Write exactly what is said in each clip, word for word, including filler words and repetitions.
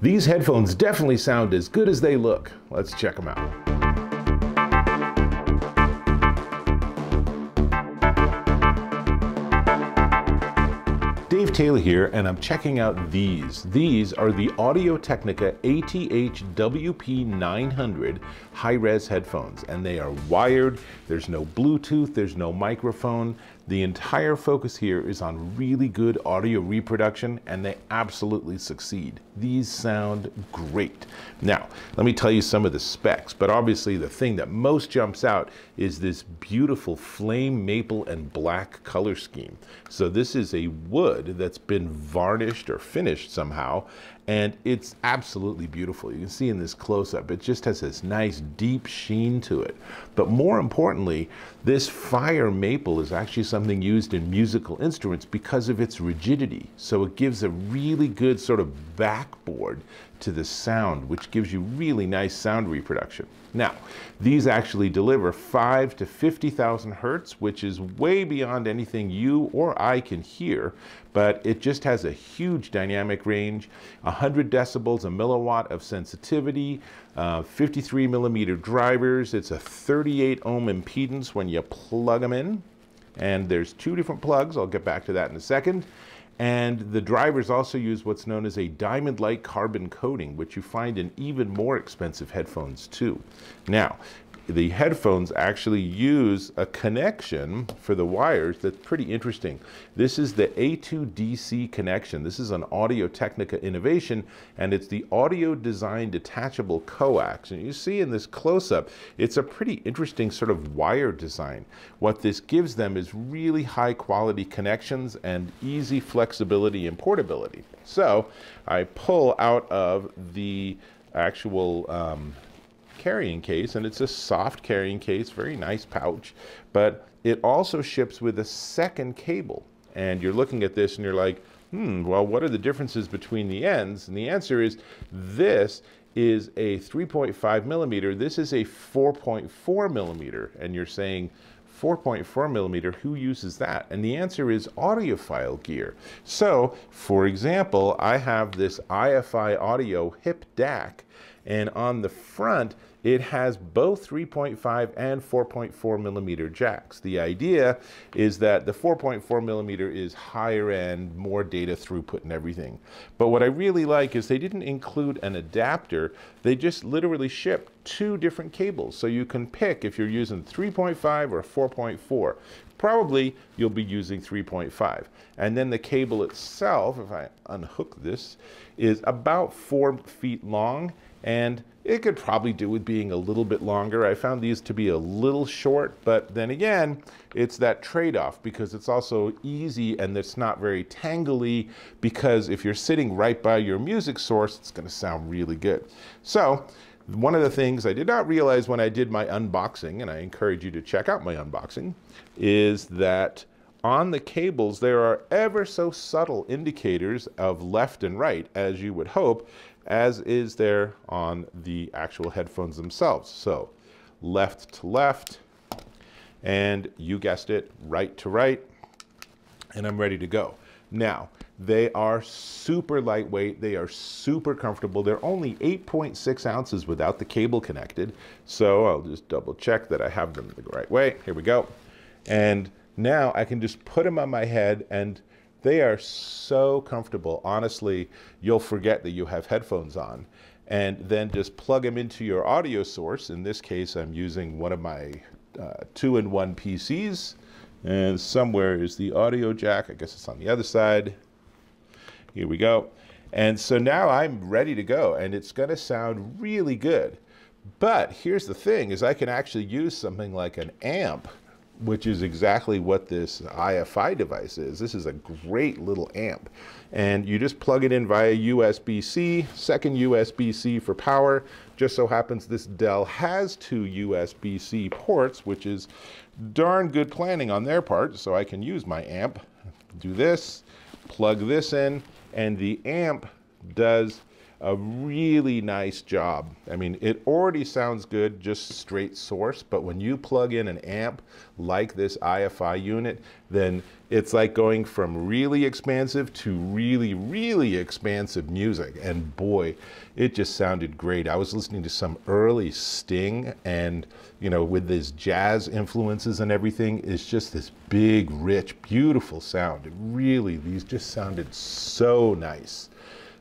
These headphones definitely sound as good as they look. Let's check them out. Dave Taylor here, and I'm checking out these. These are the Audio-Technica A T H W P nine hundred Hi-Res headphones, and they are wired. There's no Bluetooth, there's no microphone. The entire focus here is on really good audio reproduction, and they absolutely succeed. These sound great. Now, let me tell you some of the specs, but obviously the thing that most jumps out is this beautiful flame, maple, and black color scheme. So this is a wood that's been varnished or finished somehow, and it's absolutely beautiful. You can see in this close-up, it just has this nice deep sheen to it. But more importantly, this fire maple is actually something used in musical instruments because of its rigidity. So it gives a really good sort of backboard to the sound, which gives you really nice sound reproduction. Now, these actually deliver five to fifty thousand hertz, which is way beyond anything you or I can hear, but it just has a huge dynamic range, one hundred decibels, a milliwatt of sensitivity, uh, fifty-three millimeter drivers, it's a thirty-eight ohm impedance when you plug them in, and there's two different plugs, I'll get back to that in a second. And the drivers also use what's known as a diamond-like carbon coating, which you find in even more expensive headphones too. Now, the headphones actually use a connection for the wires that's pretty interesting. This is the A two D C connection. This is an Audio-Technica innovation, and it's the Audio Design Detachable Coax. And you see in this close-up, it's a pretty interesting sort of wire design. What this gives them is really high-quality connections and easy flexibility and portability. So I pull out of the actual um, carrying case, and it's a soft carrying case, very nice pouch, but it also ships with a second cable. And you're looking at this and you're like, hmm, well, what are the differences between the ends? And the answer is this is a three point five millimeter, this is a four point four millimeter. And you're saying, four point four millimeter, who uses that? And the answer is audiophile gear. So, for example, I have this I F I Audio Hip-D A C, and on the front, it has both three point five and four point four millimeter jacks. The idea is that the four point four millimeter is higher end, more data throughput and everything. But what I really like is they didn't include an adapter. They just literally shipped two different cables. So you can pick if you're using three point five or four point four. Probably you'll be using three point five. And then the cable itself, if I unhook this, is about four feet long, and it could probably do with being a little bit longer. I found these to be a little short, but then again, it's that trade-off because it's also easy and it's not very tangly, because if you're sitting right by your music source, it's gonna sound really good. So, one of the things I did not realize when I did my unboxing, and I encourage you to check out my unboxing, is that on the cables, there are ever so subtle indicators of left and right, as you would hope, as is there on the actual headphones themselves. So left to left, and you guessed it, right to right, and I'm ready to go. Now, they are super lightweight, they are super comfortable. They're only eight point six ounces without the cable connected. So I'll just double check that I have them the right way. Here we go. And now I can just put them on my head, and they are so comfortable. Honestly, you'll forget that you have headphones on, and then just plug them into your audio source. In this case, I'm using one of my uh, two in one P Cs, and somewhere is the audio jack. I guess it's on the other side. Here we go. And so now I'm ready to go, and it's gonna sound really good. But here's the thing, is I can actually use something like an amp, which is exactly what this I F I device is. This is a great little amp. And you just plug it in via U S B C, second U S B C for power. Just so happens this Dell has two U S B C ports, which is darn good planning on their part, so I can use my amp. Do this, plug this in, and the amp does a really nice job. I mean, it already sounds good, just straight source, but when you plug in an amp like this I F I unit, then it's like going from really expansive to really, really expansive music. And boy, it just sounded great. I was listening to some early Sting, and you know, with these jazz influences and everything, it's just this big, rich, beautiful sound. It really, these just sounded so nice.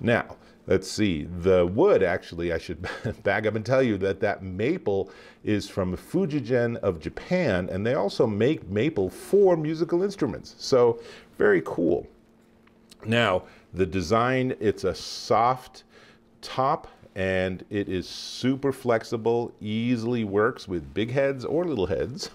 Now, let's see, the wood, actually, I should back up and tell you that that maple is from Fujigen of Japan, and they also make maple for musical instruments. So, very cool. Now, the design, it's a soft top, and it is super flexible, easily works with big heads or little heads.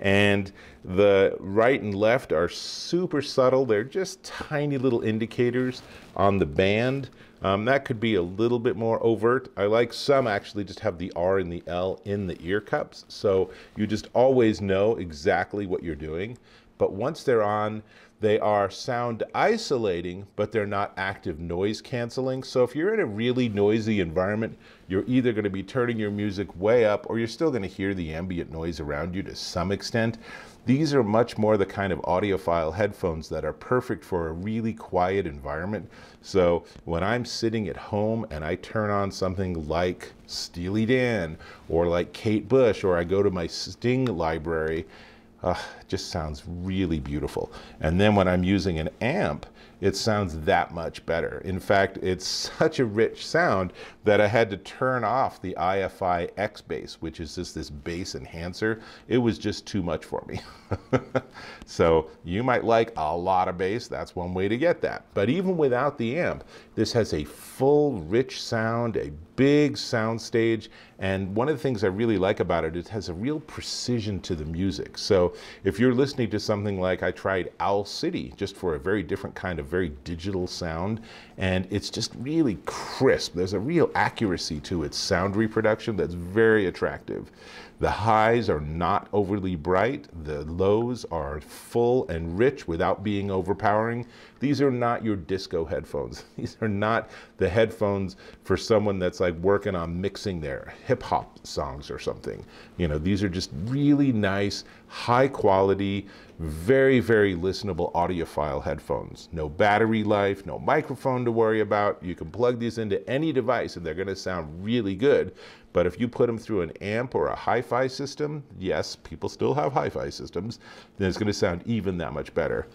And the right and left are super subtle. They're just tiny little indicators on the band. Um, that could be a little bit more overt. I like some actually just have the R and the L in the ear cups, so you just always know exactly what you're doing. But once they're on, they are sound isolating, but they're not active noise canceling. So if you're in a really noisy environment, you're either going to be turning your music way up, or you're still going to hear the ambient noise around you to some extent. These are much more the kind of audiophile headphones that are perfect for a really quiet environment. So when I'm sitting at home and I turn on something like Steely Dan or like Kate Bush, or I go to my Sting library, Uh, it just sounds really beautiful. And then when I'm using an amp, it sounds that much better. In fact, it's such a rich sound that I had to turn off the I F I X-Bass, which is just this bass enhancer. It was just too much for me. So you might like a lot of bass. That's one way to get that. But even without the amp, this has a full, rich sound, a big sound stage. And one of the things I really like about it, it has a real precision to the music. So if you're listening to something like, I tried Owl City, just for a very different kind of very digital sound, and it's just really crisp. There's a real accuracy to its sound reproduction that's very attractive. The highs are not overly bright. The lows are full and rich without being overpowering. These are not your disco headphones. These are not the headphones for someone that's like working on mixing their hip hop songs or something. You know, these are just really nice, high quality, very, very listenable audiophile headphones. No battery life, no microphone to worry about. You can plug these into any device and they're going to sound really good. But if you put them through an amp or a hi-fi system, yes, people still have hi-fi systems, then it's going to sound even that much better.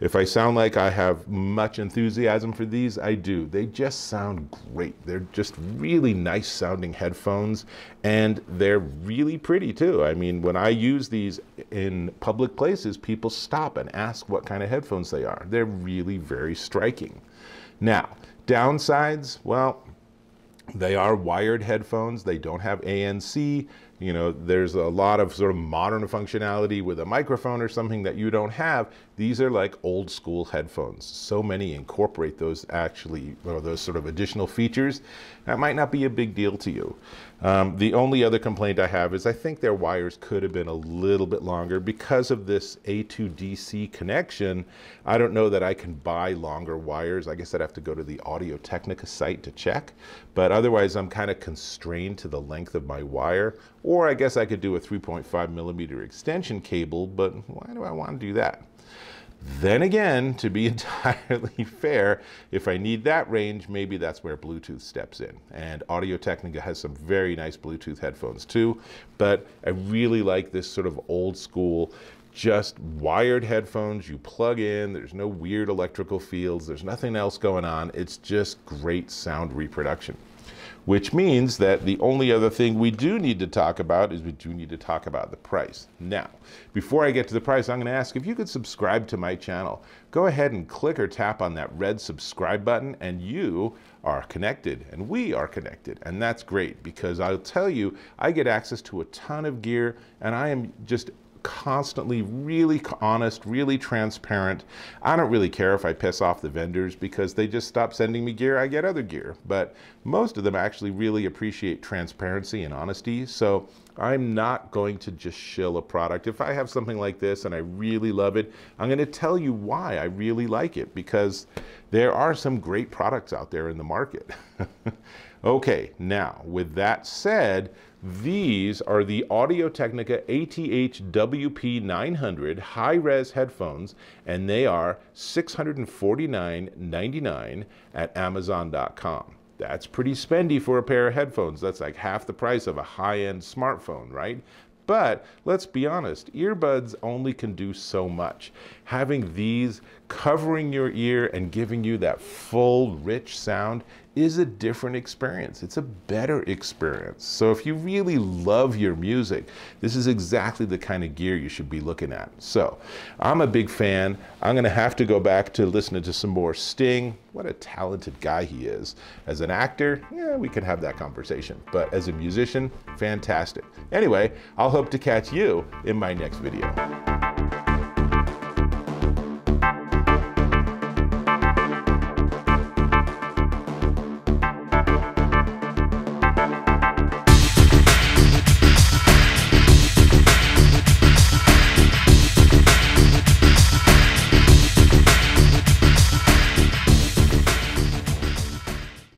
If I sound like I have much enthusiasm for these, I do. They just sound great. They're just really nice sounding headphones, and they're really pretty too. I mean, when I use these in public places, people stop and ask what kind of headphones they are. They're really very striking. Now, downsides, well, they are wired headphones. They don't have A N C. You know, there's a lot of sort of modern functionality with a microphone or something that you don't have. These are like old school headphones. So many incorporate those actually, or those sort of additional features. That might not be a big deal to you. Um, the only other complaint I have is I think their wires could have been a little bit longer. Because of this A two D C connection, I don't know that I can buy longer wires. I guess I'd have to go to the Audio-Technica site to check. But otherwise, I'm kind of constrained to the length of my wire. Or I guess I could do a three point five millimeter extension cable, but why do I want to do that? Then again, to be entirely fair, if I need that range, maybe that's where Bluetooth steps in. And Audio-Technica has some very nice Bluetooth headphones too, but I really like this sort of old school, just wired headphones. You plug in, there's no weird electrical fields, there's nothing else going on. It's just great sound reproduction. Which means that the only other thing we do need to talk about is we do need to talk about the price. Now, before I get to the price, I'm going to ask if you could subscribe to my channel. Go ahead and click or tap on that red subscribe button, and you are connected, and we are connected. And that's great, because I'll tell you, I get access to a ton of gear, and I am just constantly really honest, really transparent. I don't really care if I piss off the vendors, because they just stop sending me gear. I get other gear, but most of them actually really appreciate transparency and honesty. So I'm not going to just shill a product. If I have something like this and I really love it, I'm going to tell you why I really like it, because there are some great products out there in the market. Okay, now with that said, these are the Audio-Technica A T H W P nine hundred high-res headphones, and they are six hundred forty-nine ninety-nine dollars at Amazon dot com. That's pretty spendy for a pair of headphones. That's like half the price of a high-end smartphone, right? But let's be honest, earbuds only can do so much. Having these covering your ear and giving you that full, rich sound is a different experience. It's a better experience. So if you really love your music, this is exactly the kind of gear you should be looking at. So I'm a big fan. I'm going to have to go back to listening to some more Sting. What a talented guy he is. As an actor, yeah, we could have that conversation. But as a musician, fantastic. Anyway, I'll hope to catch you in my next video.